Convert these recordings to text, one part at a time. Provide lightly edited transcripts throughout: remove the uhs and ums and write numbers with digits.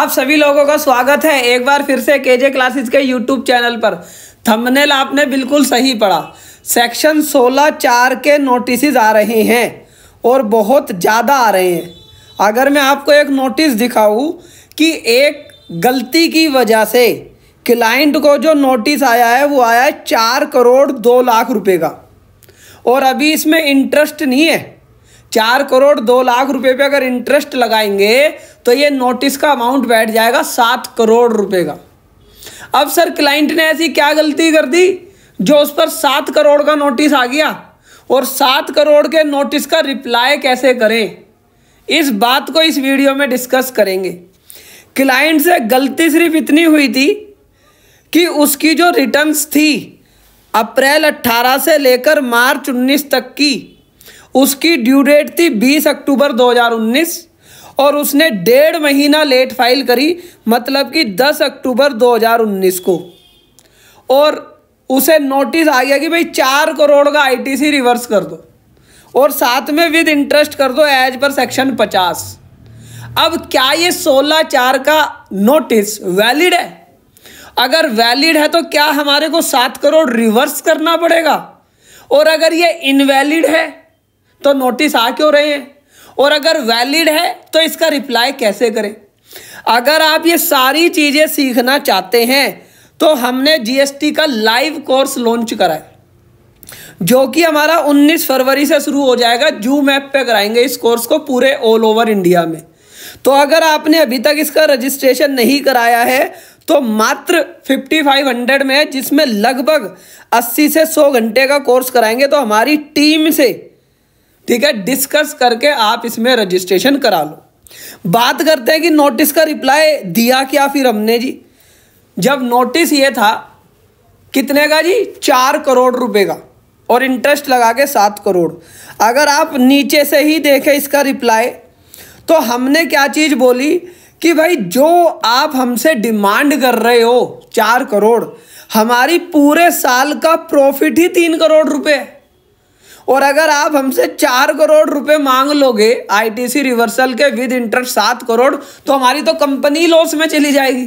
आप सभी लोगों का स्वागत है एक बार फिर से केजे क्लासेस के यूट्यूब चैनल पर। थंबनेल आपने बिल्कुल सही पढ़ा। सेक्शन 16(4) के नोटिसेज आ रहे हैं और बहुत ज़्यादा आ रहे हैं। अगर मैं आपको एक नोटिस दिखाऊं कि एक गलती की वजह से क्लाइंट को जो नोटिस आया है वो आया है 4 करोड़ 2 लाख रुपए का, और अभी इसमें इंटरेस्ट नहीं है। 4 करोड़ 2 लाख रुपए पे अगर इंटरेस्ट लगाएंगे तो ये नोटिस का अमाउंट बैठ जाएगा 7 करोड़ रुपए का। अब सर क्लाइंट ने ऐसी क्या गलती कर दी जो उस पर 7 करोड़ का नोटिस आ गया, और 7 करोड़ के नोटिस का रिप्लाई कैसे करें, इस बात को इस वीडियो में डिस्कस करेंगे। क्लाइंट से गलती सिर्फ इतनी हुई थी कि उसकी जो रिटर्न्स थी अप्रैल 2018 से लेकर मार्च 2019 तक की, उसकी ड्यू डेट थी 20 अक्टूबर 2019 और उसने 1.5 महीना लेट फाइल करी, मतलब कि 10 अक्टूबर 2019 को, और उसे नोटिस आ गया कि भाई 4 करोड़ का आईटीसी रिवर्स कर दो और साथ में विद इंटरेस्ट कर दो एज पर सेक्शन 50। अब क्या ये 16(4) का नोटिस वैलिड है? अगर वैलिड है तो क्या हमारे को 7 करोड़ रिवर्स करना पड़ेगा? और अगर ये इनवैलिड है तो नोटिस आ क्यों रहे हैं, और अगर वैलिड है तो इसका रिप्लाई कैसे करें? अगर आप ये सारी चीज़ें सीखना चाहते हैं तो हमने जीएसटी का लाइव कोर्स लॉन्च करा है, जो कि हमारा 19 फरवरी से शुरू हो जाएगा। जूम ऐप पे कराएंगे इस कोर्स को पूरे ऑल ओवर इंडिया में। तो अगर आपने अभी तक इसका रजिस्ट्रेशन नहीं कराया है तो मात्र 5500 में है, जिसमें लगभग 80 से 100 घंटे का कोर्स कराएंगे। तो हमारी टीम से, ठीक है, डिस्कस करके आप इसमें रजिस्ट्रेशन करा लो। बात करते हैं कि नोटिस का रिप्लाई दिया क्या फिर हमने जी। जब नोटिस ये था कितने का जी, 4 करोड़ रुपए का, और इंटरेस्ट लगा के 7 करोड़। अगर आप नीचे से ही देखें इसका रिप्लाई तो हमने क्या चीज़ बोली कि भाई जो आप हमसे डिमांड कर रहे हो 4 करोड़, हमारी पूरे साल का प्रॉफिट ही 3 करोड़ रुपए, और अगर आप हमसे 4 करोड़ रुपए मांग लोगे आईटीसी रिवर्सल के विद इंटरेस्ट 7 करोड़, तो हमारी तो कंपनी लॉस में चली जाएगी,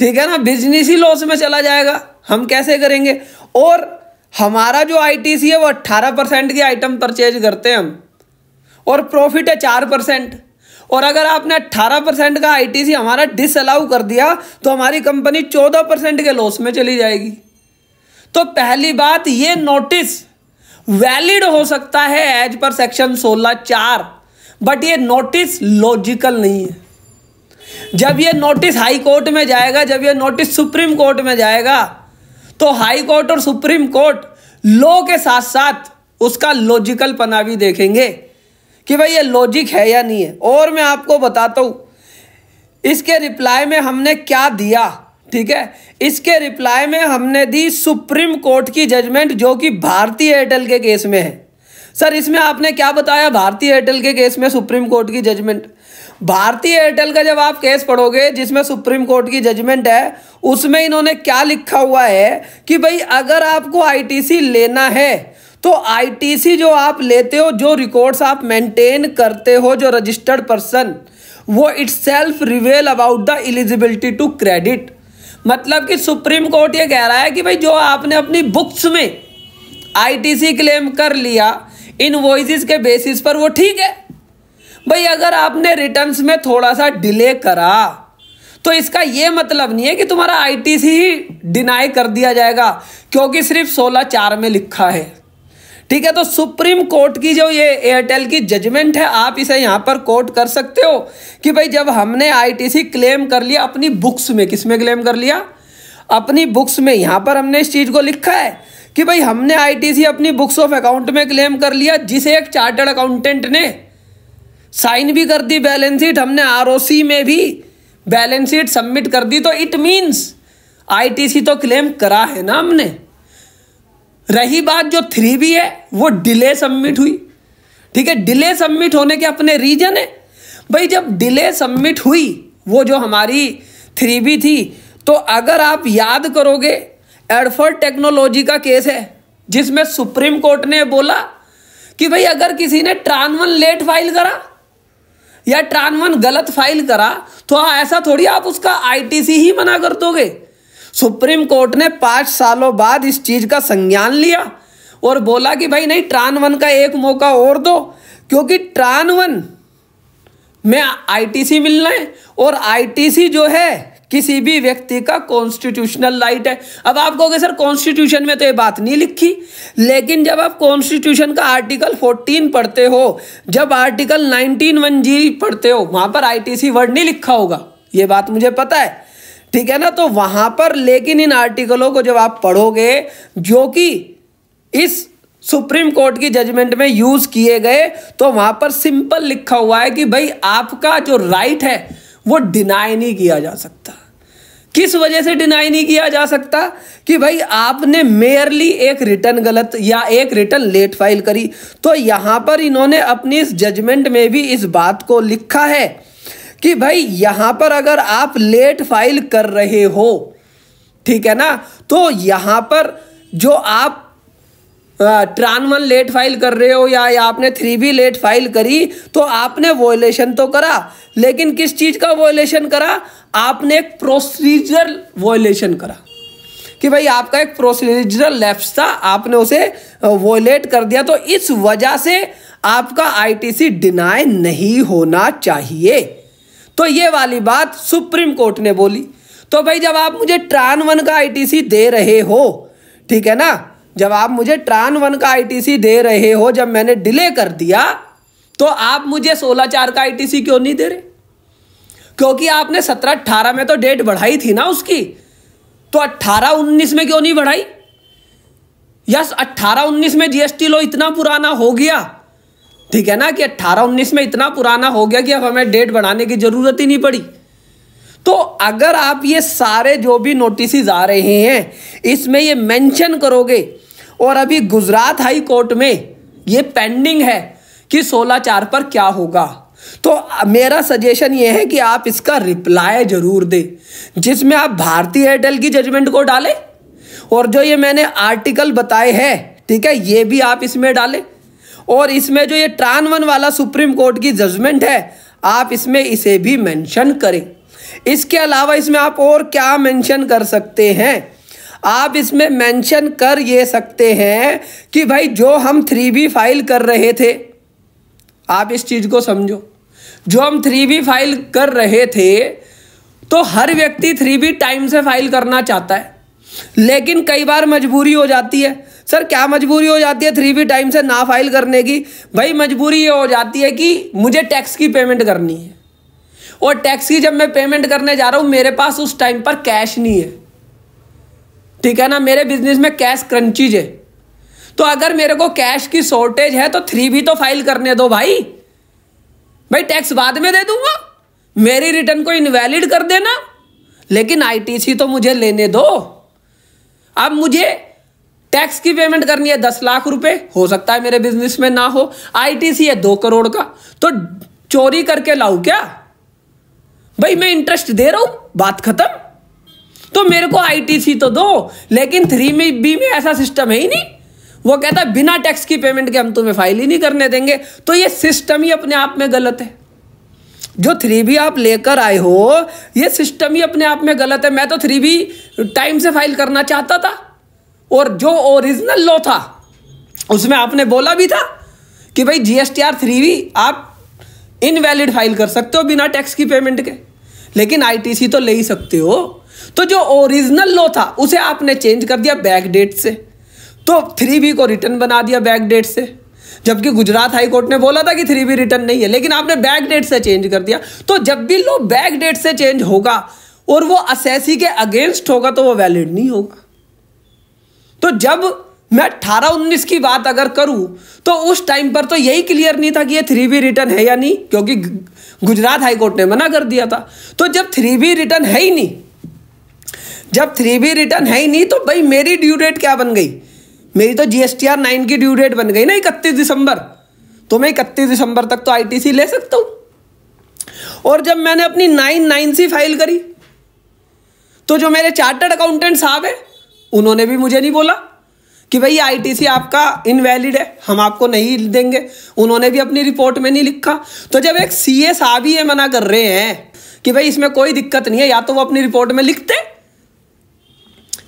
ठीक है ना, बिजनेस ही लॉस में चला जाएगा, हम कैसे करेंगे? और हमारा जो आईटीसी है वो 18% की आइटम परचेज करते हैं हम, और प्रॉफिट है 4%, और अगर आपने 18% का आईटीसी हमारा डिसअलाउ कर दिया तो हमारी कंपनी 14% के लॉस में चली जाएगी। तो पहली बात, ये नोटिस वैलिड हो सकता है एज पर सेक्शन 16(4), बट ये नोटिस लॉजिकल नहीं है। जब ये नोटिस हाई कोर्ट में जाएगा, जब ये नोटिस सुप्रीम कोर्ट में जाएगा, तो हाई कोर्ट और सुप्रीम कोर्ट लॉ के साथ साथ उसका लॉजिकल पना भी देखेंगे कि भाई ये लॉजिक है या नहीं है। और मैं आपको बताता हूँ इसके रिप्लाई में हमने क्या दिया, ठीक है। इसके रिप्लाई में हमने दी सुप्रीम कोर्ट की जजमेंट, जो कि भारतीय एयरटेल के केस में है। सर इसमें आपने क्या बताया? भारतीय एयरटेल के केस में सुप्रीम कोर्ट की जजमेंट। भारतीय एयरटेल का जब आप केस पढ़ोगे जिसमें सुप्रीम कोर्ट की जजमेंट है, उसमें इन्होंने क्या लिखा हुआ है कि भाई अगर आपको आईटीसी लेना है तो आईटीसी जो आप लेते हो, जो रिकॉर्ड्स आप मेंटेन करते हो, जो रजिस्टर्ड पर्सन, वो itself reveal about the eligibility to credit. मतलब कि सुप्रीम कोर्ट ये कह रहा है कि भाई जो आपने अपनी बुक्स में आईटीसी क्लेम कर लिया इनवॉइसेस के बेसिस पर, वो ठीक है। भाई अगर आपने रिटर्न्स में थोड़ा सा डिले करा तो इसका ये मतलब नहीं है कि तुम्हारा आईटीसी ही डिनाई कर दिया जाएगा, क्योंकि सिर्फ 16(4) में लिखा है, ठीक है। तो सुप्रीम कोर्ट की जो ये एयरटेल की जजमेंट है, आप इसे यहाँ पर कोट कर सकते हो कि भाई जब हमने आईटीसी क्लेम कर लिया अपनी बुक्स में, किस में क्लेम कर लिया? अपनी बुक्स में। यहाँ पर हमने इस चीज़ को लिखा है कि भाई हमने आईटीसी अपनी बुक्स ऑफ अकाउंट में क्लेम कर लिया, जिसे एक चार्टर्ड अकाउंटेंट ने साइन भी कर दी, बैलेंस शीट हमने आरओसी में भी बैलेंस शीट सबमिट कर दी। तो इट मीन्स आईटीसी तो क्लेम करा है ना हमने। रही बात जो 3B है, वो डिले सबमिट हुई, ठीक है। डिले सबमिट होने के अपने रीजन है। भाई जब डिले सबमिट हुई, वो जो हमारी 3B थी, तो अगर आप याद करोगे एडफर्ड टेक्नोलॉजी का केस है जिसमें सुप्रीम कोर्ट ने बोला कि भाई अगर किसी ने ट्रांसफर लेट फाइल करा, या ट्रांवन गलत फाइल करा तो ऐसा थोड़ी आप उसका आईटीसी ही मना कर दोगे। सुप्रीम कोर्ट ने 5 सालों बाद इस चीज़ का संज्ञान लिया और बोला कि भाई नहीं, ट्रांवन का एक मौका और दो, क्योंकि ट्रांवन में आईटीसी मिलना है और आईटीसी जो है किसी भी व्यक्ति का कॉन्स्टिट्यूशनल राइट है। अब आप कहोगे सर कॉन्स्टिट्यूशन में तो ये बात नहीं लिखी, लेकिन जब आप कॉन्स्टिट्यूशन का आर्टिकल 14 पढ़ते हो, जब आर्टिकल 19(1) पढ़ते हो, वहाँ पर आईटीसी वर्ड नहीं लिखा होगा, ये बात मुझे पता है, ठीक है ना। तो वहाँ पर लेकिन इन आर्टिकलों को जब आप पढ़ोगे जो कि इस सुप्रीम कोर्ट की जजमेंट में यूज़ किए गए, तो वहाँ पर सिंपल लिखा हुआ है कि भाई आपका जो राइट है वो डिनाई नहीं किया जा सकता। किस वजह से डिनाई नहीं किया जा सकता? कि भाई आपने मेयरली एक रिटर्न गलत या एक रिटर्न लेट फाइल करी। तो यहाँ पर इन्होंने अपनी इस जजमेंट में भी इस बात को लिखा है कि भाई यहाँ पर अगर आप लेट फाइल कर रहे हो, ठीक है ना, तो यहाँ पर जो आप ट्रांवन लेट फाइल कर रहे हो या आपने 3B लेट फाइल करी, तो आपने वॉयलेशन तो करा, लेकिन किस चीज़ का वॉयलेशन करा? आपने एक प्रोसीजरल वॉयलेशन करा कि भाई आपका एक प्रोसीजरल लैप्स था, आपने उसे वॉयलेट कर दिया। तो इस वजह से आपका आईटीसी डिनाई नहीं होना चाहिए। तो ये वाली बात सुप्रीम कोर्ट ने बोली। तो भाई जब आप मुझे ट्रांवन का आईटीसी दे रहे हो, ठीक है ना, जब आप मुझे ट्रांवन का आईटीसी दे रहे हो, जब मैंने डिले कर दिया, तो आप मुझे 16/4 का आईटीसी क्यों नहीं दे रहे? क्योंकि आपने 17-18 में तो डेट बढ़ाई थी ना उसकी, तो 18-19 में क्यों नहीं बढ़ाई? यस, 18-19 में जीएसटी लॉ इतना पुराना हो गया, ठीक है ना, कि 18-19 में इतना पुराना हो गया कि अब हमें डेट बढ़ाने की जरूरत ही नहीं पड़ी। तो अगर आप ये सारे जो भी नोटिस आ रहे हैं इसमें ये मेंशन करोगे, और अभी गुजरात हाई कोर्ट में ये पेंडिंग है कि 16/4 पर क्या होगा, तो मेरा सजेशन ये है कि आप इसका रिप्लाई जरूर दें, जिसमें आप भारतीय एयरटेल की जजमेंट को डालें, और जो ये मैंने आर्टिकल बताए हैं, ठीक है, ये भी आप इसमें डालें, और इसमें जो ये ट्रांवन वाला सुप्रीम कोर्ट की जजमेंट है आप इसमें इसे भी मेंशन करें। इसके अलावा इसमें आप और क्या मेंशन कर सकते हैं? आप इसमें मेंशन कर ये सकते हैं कि भाई जो हम 3B फाइल कर रहे थे, आप इस चीज़ को समझो, जो हम 3B फाइल कर रहे थे, तो हर व्यक्ति 3B टाइम से फाइल करना चाहता है, लेकिन कई बार मजबूरी हो जाती है। सर क्या मजबूरी हो जाती है 3B टाइम से ना फाइल करने की? भाई मजबूरी ये हो जाती है कि मुझे टैक्स की पेमेंट करनी है, और टैक्स की जब मैं पेमेंट करने जा रहा हूँ मेरे पास उस टाइम पर कैश नहीं है, ठीक है ना, मेरे बिजनेस में कैश क्रंचीज है। तो अगर मेरे को कैश की शॉर्टेज है तो 3B तो फाइल करने दो भाई, भाई टैक्स बाद में दे दूंगा, मेरी रिटर्न को इनवैलिड कर देना, लेकिन आईटीसी तो मुझे लेने दो। अब मुझे टैक्स की पेमेंट करनी है 10 लाख रुपए, हो सकता है मेरे बिजनेस में ना हो, आईटीसी है 2 करोड़ का, तो चोरी करके लाऊं क्या? भाई मैं इंटरेस्ट दे रहा हूं, बात खत्म। तो मेरे को आईटीसी तो दो, लेकिन 3B में ऐसा सिस्टम है ही नहीं, वो कहता है बिना टैक्स की पेमेंट के हम तुम्हें फाइल ही नहीं करने देंगे। तो ये सिस्टम ही अपने आप में गलत है, जो 3B आप लेकर आए हो ये सिस्टम ही अपने आप में गलत है। मैं तो 3B टाइम से फाइल करना चाहता था, और जो ओरिजिनल लॉ था उसमें आपने बोला भी था कि भाई GSTR 3B आप इनवैलिड फाइल कर सकते हो बिना टैक्स की पेमेंट के, लेकिन आईटीसी तो ले ही सकते हो। तो जो ओरिजिनल लॉ था उसे आपने चेंज कर दिया बैकडेट से, तो 3B को रिटर्न बना दिया बैकडेट से, जबकि गुजरात हाई कोर्ट ने बोला था कि 3B रिटर्न नहीं है, लेकिन आपने बैकडेट से चेंज कर दिया। तो जब भी लॉ बैकडेट से चेंज होगा और वो असेसी के अगेंस्ट होगा तो वो वैलिड नहीं होगा। तो जब मैं 18-19 की बात अगर करूं तो उस टाइम पर तो यही क्लियर नहीं था कि ये 3B रिटर्न है या नहीं, क्योंकि गुजरात हाईकोर्ट ने मना कर दिया था। तो जब 3B रिटर्न है ही नहीं, तो भाई मेरी ड्यू डेट क्या बन गई? मेरी तो GSTR 9 की ड्यू डेट बन गई ना, 31 दिसंबर। तो मैं 31 दिसंबर तक तो आईटीसी ले सकता हूं। और जब मैंने अपनी 9(9) फाइल करी तो जो मेरे चार्टर्ड अकाउंटेंट साहब है उन्होंने भी मुझे नहीं बोला कि भाई आईटीसी आपका इनवैलिड है, हम आपको नहीं देंगे। उन्होंने भी अपनी रिपोर्ट में नहीं लिखा। तो जब एक सीए साहब ही ये मना कर रहे हैं कि भाई इसमें कोई दिक्कत नहीं है, या तो वो अपनी रिपोर्ट में लिखते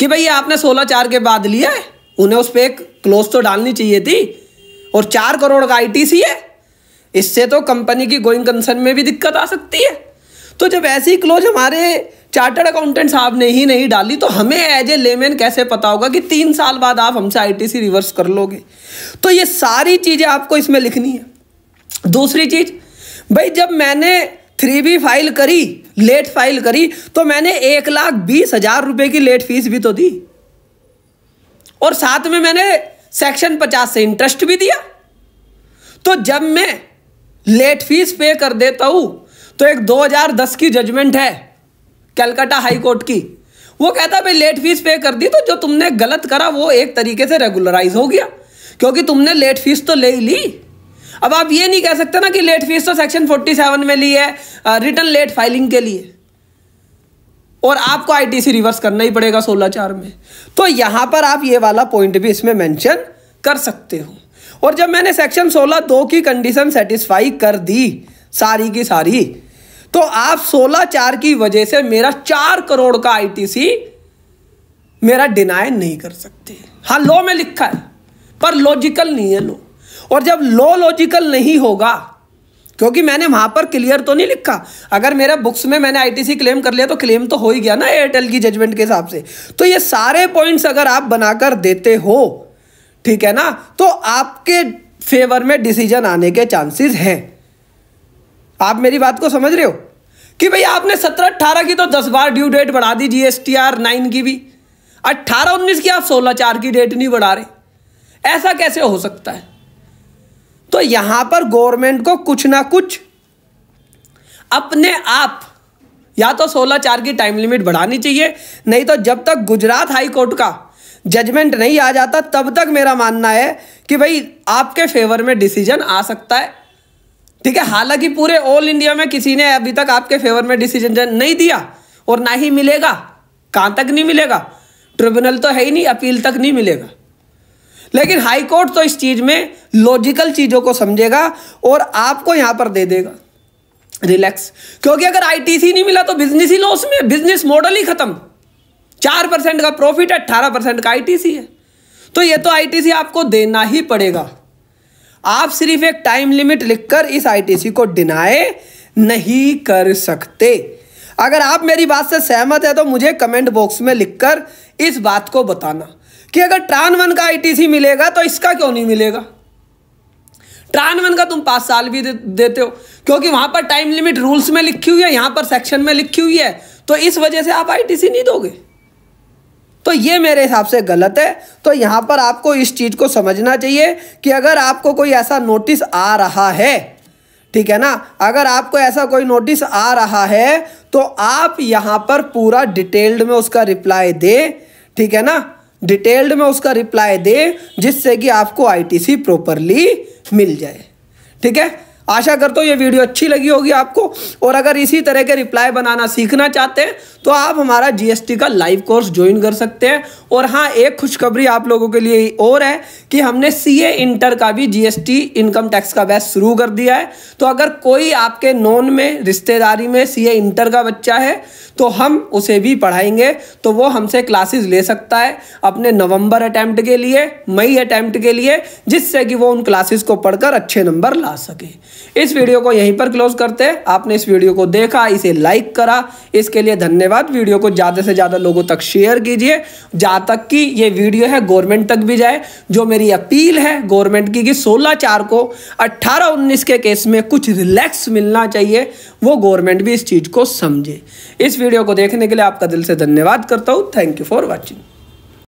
कि भाई आपने 16/4 के बाद लिया है, उन्हें उस पर एक क्लोज तो डालनी चाहिए थी, और 4 करोड़ का आईटीसी है, इससे तो कंपनी की गोइंग कंसर्न में भी दिक्कत आ सकती है। तो जब ऐसी क्लोज हमारे चार्टर्ड अकाउंटेंट साहब ने ही नहीं डाली, तो हमें एज ए लेमैन कैसे पता होगा कि 3 साल बाद आप हमसे आईटीसी रिवर्स कर लोगे। तो ये सारी चीज़ें आपको इसमें लिखनी है। दूसरी चीज, भाई जब मैंने 3B फाइल करी, लेट फाइल करी, तो मैंने 1,20,000 रुपये की लेट फीस भी तो दी, और साथ में मैंने सेक्शन 50 से इंटरेस्ट भी दिया। तो जब मैं लेट फीस पे कर देता हूँ तो एक 2010 की जजमेंट है कलकत्ता हाई कोर्ट की, वो कहता है भाई लेट फीस पे कर दी, तो जो तुमने गलत करा वो एक तरीके से रेगुलराइज हो गया, क्योंकि तुमने लेट फीस तो ले ही ली। अब आप ये नहीं कह सकते ना कि लेट फीस तो सेक्शन 47 में ली है रिटर्न लेट फाइलिंग के लिए, और आपको आईटीसी रिवर्स करना ही पड़ेगा 16/4 में। तो यहाँ पर आप ये वाला पॉइंट भी इसमें मेंशन कर सकते हो। और जब मैंने सेक्शन 16(2) की कंडीशन सेटिस्फाई कर दी सारी की सारी, तो आप 16/4 की वजह से मेरा 4 करोड़ का आईटीसी मेरा डिनाय नहीं कर सकते। हाँ, लॉ में लिखा है पर लॉजिकल नहीं है लॉ, और जब लॉ लॉजिकल नहीं होगा, क्योंकि मैंने वहां पर क्लियर तो नहीं लिखा। अगर मेरा बुक्स में मैंने आईटीसी क्लेम कर लिया तो क्लेम तो हो ही गया ना एयरटेल की जजमेंट के हिसाब से। तो ये सारे पॉइंट्स अगर आप बनाकर देते हो, ठीक है ना, तो आपके फेवर में डिसीजन आने के चांसेस हैं। आप मेरी बात को समझ रहे हो कि भाई आपने 17-18 की तो 10 बार ड्यू डेट बढ़ा दी, GSTR 9 की भी, 18-19 की आप 16/4 की डेट नहीं बढ़ा रहे, ऐसा कैसे हो सकता है। तो यहां पर गवर्नमेंट को कुछ ना कुछ अपने आप या तो 16/4 की टाइम लिमिट बढ़ानी चाहिए, नहीं तो जब तक गुजरात हाई कोर्ट का जजमेंट नहीं आ जाता तब तक मेरा मानना है कि भाई आपके फेवर में डिसीजन आ सकता है। ठीक है, हालांकि पूरे ऑल इंडिया में किसी ने अभी तक आपके फेवर में डिसीजन नहीं दिया और ना ही मिलेगा। कहां तक नहीं मिलेगा? ट्रिब्यूनल तो है ही नहीं, अपील तक नहीं मिलेगा। लेकिन हाई कोर्ट तो इस चीज में लॉजिकल चीजों को समझेगा और आपको यहां पर दे देगा रिलैक्स, क्योंकि अगर आईटीसी नहीं मिला तो बिजनेस ही लॉस में, बिजनेस मॉडल ही खत्म। 4% का प्रॉफिट है, 18% का आईटीसी है, तो ये तो आईटीसी आपको देना ही पड़ेगा। आप सिर्फ एक टाइम लिमिट लिखकर इस आईटीसी को डिनाय नहीं कर सकते। अगर आप मेरी बात से सहमत है तो मुझे कमेंट बॉक्स में लिखकर इस बात को बताना कि अगर TRAN-1 का आईटीसी मिलेगा तो इसका क्यों नहीं मिलेगा। TRAN-1 का तुम 5 साल भी देते हो, क्योंकि वहां पर टाइम लिमिट रूल्स में लिखी हुई है, यहां पर सेक्शन में लिखी हुई है, तो इस वजह से आप आईटीसी नहीं दोगे। तो ये मेरे हिसाब से गलत है। तो यहां पर आपको इस चीज को समझना चाहिए कि अगर आपको कोई ऐसा नोटिस आ रहा है, ठीक है ना, अगर आपको ऐसा कोई नोटिस आ रहा है तो आप यहां पर पूरा डिटेल्ड में उसका रिप्लाई दे, ठीक है ना, डिटेल्ड में उसका रिप्लाई दे, जिससे कि आपको आईटीसी प्रॉपरली मिल जाए। ठीक है, आशा करता हूँ ये वीडियो अच्छी लगी होगी आपको, और अगर इसी तरह के रिप्लाई बनाना सीखना चाहते हैं तो आप हमारा GST का लाइव कोर्स ज्वाइन कर सकते हैं। और हाँ, एक खुशखबरी आप लोगों के लिए और है कि हमने CA इंटर का भी GST इनकम टैक्स का बैच शुरू कर दिया है। तो अगर कोई आपके नॉन में, रिश्तेदारी में CA इंटर का बच्चा है तो हम उसे भी पढ़ाएंगे, तो वो हमसे क्लासेस ले सकता है अपने नवंबर अटैम्प्ट के लिए, मई अटैम्प्ट के लिए, जिससे कि वो उन क्लासेस को पढ़कर अच्छे नंबर ला सके। इस वीडियो को यहीं पर क्लोज करते हैं। आपने इस वीडियो को देखा, इसे लाइक करा, इसके लिए धन्यवाद। वीडियो को ज़्यादा से ज़्यादा लोगों तक शेयर कीजिए, जहाँ तक कि ये वीडियो है गवर्नमेंट तक भी जाए। जो मेरी अपील है गवर्नमेंट की कि 16/4 को 18-19 के केस में कुछ रिलैक्स मिलना चाहिए, वो गवर्नमेंट भी इस चीज़ को समझे। इस वीडियो को देखने के लिए आपका दिल से धन्यवाद करता हूँ। Thank you for watching.